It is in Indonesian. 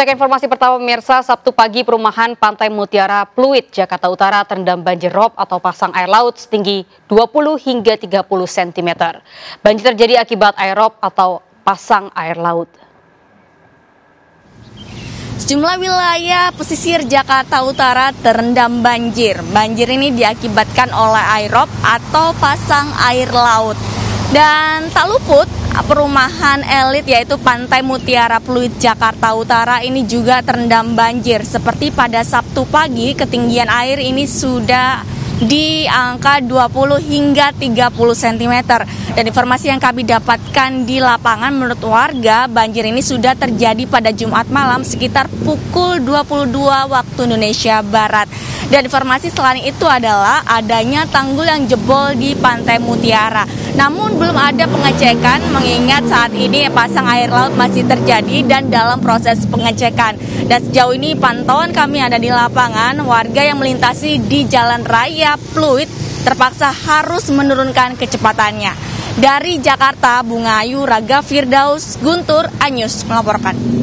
Kita ke informasi pertama pemirsa, Sabtu pagi perumahan Pantai Mutiara Pluit, Jakarta Utara terendam banjir rob atau pasang air laut setinggi 20 hingga 30 cm. Banjir terjadi akibat air rob atau pasang air laut. Sejumlah wilayah pesisir Jakarta Utara terendam banjir. Banjir ini diakibatkan oleh air rob atau pasang air laut. Dan tak luput perumahan elit yaitu Pantai Mutiara Pluit Jakarta Utara ini juga terendam banjir. Seperti pada Sabtu pagi, ketinggian air ini sudah di angka 20 hingga 30 cm. Dan informasi yang kami dapatkan di lapangan, menurut warga, banjir ini sudah terjadi pada Jumat malam sekitar pukul 22 waktu Indonesia Barat. Dan informasi selain itu adalah adanya tanggul yang jebol di Pantai Mutiara. Namun belum ada pengecekan mengingat saat ini pasang air laut masih terjadi dan dalam proses pengecekan. Dan sejauh ini pantauan kami ada di lapangan, warga yang melintasi di Jalan Raya Pluit terpaksa harus menurunkan kecepatannya. Dari Jakarta, Bunga Ayu, Raga Firdaus, Guntur, Anyus melaporkan.